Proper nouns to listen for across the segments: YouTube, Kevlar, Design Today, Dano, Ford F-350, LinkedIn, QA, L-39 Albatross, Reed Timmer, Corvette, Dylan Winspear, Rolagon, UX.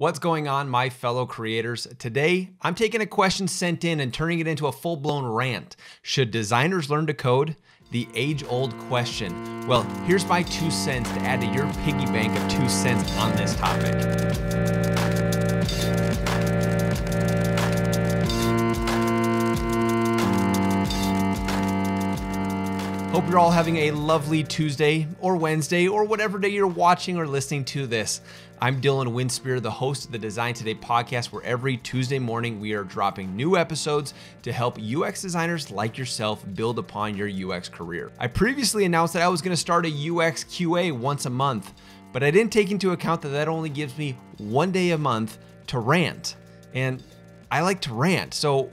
What's going on, my fellow creators? Today, I'm taking a question sent in and turning it into a full-blown rant. Should designers learn to code? The age-old question. Well, here's my 2 cents to add to your piggy bank of 2 cents on this topic. Hope you're all having a lovely Tuesday or Wednesday or whatever day you're watching or listening to this. I'm Dylan Winspear, the host of the Design Today podcast, where every Tuesday morning we are dropping new episodes to help UX designers like yourself build upon your UX career. I previously announced that I was going to start a UX QA once a month, but I didn't take into account that only gives me one day a month to rant. And I like to rant, so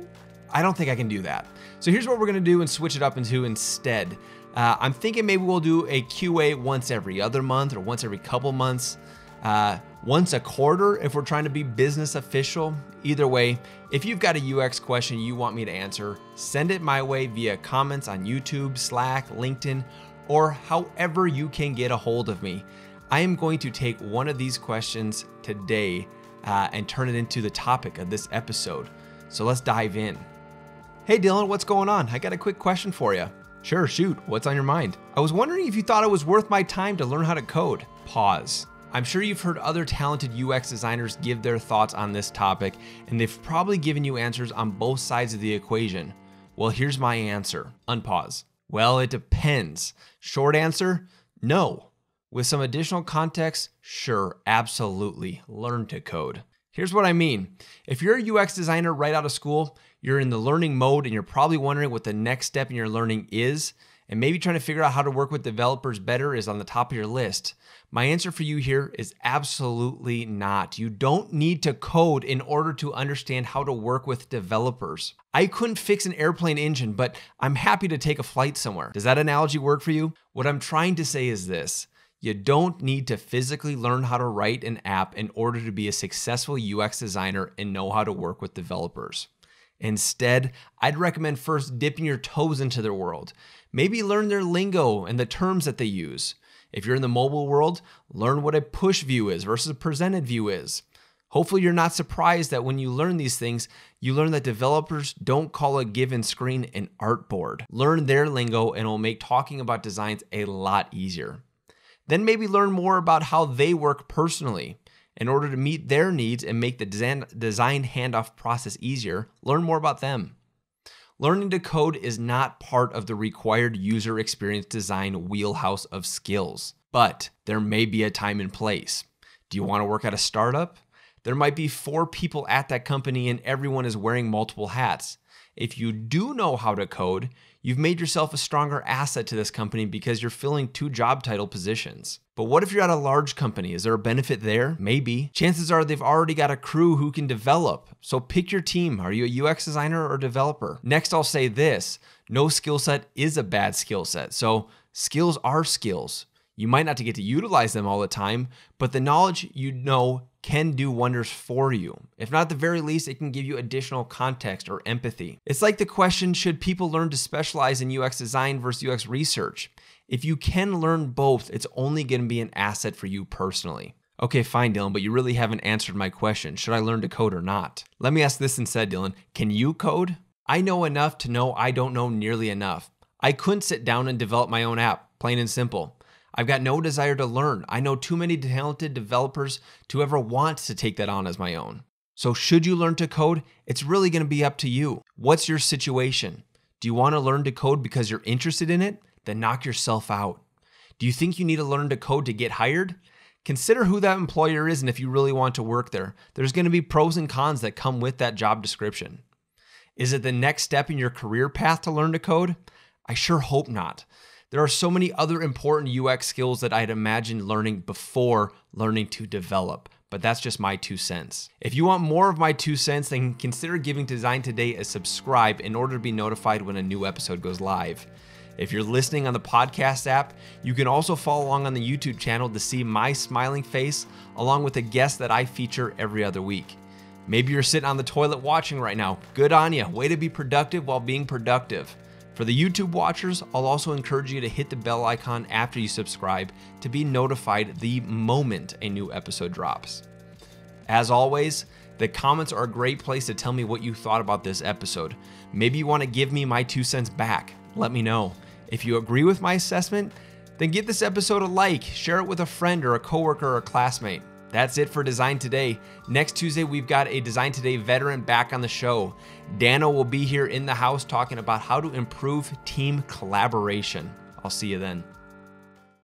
I don't think I can do that. So here's what we're going to do and switch it up into instead. I'm thinking maybe we'll do a QA once every other month or once every couple months. Once a quarter, if we're trying to be business official. Either way, if you've got a UX question you want me to answer, send it my way via comments on YouTube, Slack, LinkedIn, or however you can get a hold of me. I am going to take one of these questions today and turn it into the topic of this episode. So let's dive in. Hey Dylan, what's going on? I got a quick question for you. Sure, shoot, what's on your mind? I was wondering if you thought it was worth my time to learn how to code. Pause. I'm sure you've heard other talented UX designers give their thoughts on this topic, and they've probably given you answers on both sides of the equation. Well, here's my answer. Unpause. Well, it depends. Short answer, no. With some additional context, sure, absolutely, learn to code. Here's what I mean. If you're a UX designer right out of school, you're in the learning mode and you're probably wondering what the next step in your learning is, and maybe trying to figure out how to work with developers better is on the top of your list. My answer for you here is absolutely not. You don't need to code in order to understand how to work with developers. I couldn't fix an airplane engine, but I'm happy to take a flight somewhere. Does that analogy work for you? What I'm trying to say is this. You don't need to physically learn how to write an app in order to be a successful UX designer and know how to work with developers. Instead, I'd recommend first dipping your toes into their world. Maybe learn their lingo and the terms that they use. If you're in the mobile world, learn what a push view is versus a presented view is. Hopefully you're not surprised that when you learn these things, you learn that developers don't call a given screen an artboard. Learn their lingo and it'll make talking about designs a lot easier. Then maybe learn more about how they work personally. In order to meet their needs and make the design handoff process easier, learn more about them. Learning to code is not part of the required user experience design wheelhouse of skills, but there may be a time and place. Do you want to work at a startup? There might be 4 people at that company and everyone is wearing multiple hats. If you do know how to code, you've made yourself a stronger asset to this company because you're filling 2 job title positions. But what if you're at a large company? Is there a benefit there? Maybe. Chances are they've already got a crew who can develop. So pick your team. Are you a UX designer or developer? Next, I'll say this. No skill set is a bad skill set. So skills are skills. You might not get to utilize them all the time, but the knowledge you know can do wonders for you. If not at the very least, it can give you additional context or empathy. It's like the question, should people learn to specialize in UX design versus UX research? If you can learn both, it's only going to be an asset for you personally. Okay, fine, Dylan, but you really haven't answered my question. Should I learn to code or not? Let me ask this instead, Dylan. Can you code? I know enough to know I don't know nearly enough. I couldn't sit down and develop my own app, plain and simple. I've got no desire to learn. I know too many talented developers to ever want to take that on as my own. So should you learn to code? It's really going to be up to you. What's your situation? Do you want to learn to code because you're interested in it? Then knock yourself out. Do you think you need to learn to code to get hired? Consider who that employer is and if you really want to work there. There's going to be pros and cons that come with that job description. Is it the next step in your career path to learn to code? I sure hope not. There are so many other important UX skills that I had imagined learning before learning to develop, but that's just my 2 cents. If you want more of my 2 cents, then consider giving Design Today a subscribe in order to be notified when a new episode goes live. If you're listening on the podcast app, you can also follow along on the YouTube channel to see my smiling face along with a guest that I feature every other week. Maybe you're sitting on the toilet watching right now. Good on you. Way to be productive while being productive. For the YouTube watchers, I'll also encourage you to hit the bell icon after you subscribe to be notified the moment a new episode drops. As always, the comments are a great place to tell me what you thought about this episode. Maybe you want to give me my 2 cents back. Let me know. If you agree with my assessment, then give this episode a like, share it with a friend or a coworker or a classmate. That's it for Design Today. Next Tuesday, we've got a Design Today veteran back on the show. Dano will be here in the house talking about how to improve team collaboration. I'll see you then.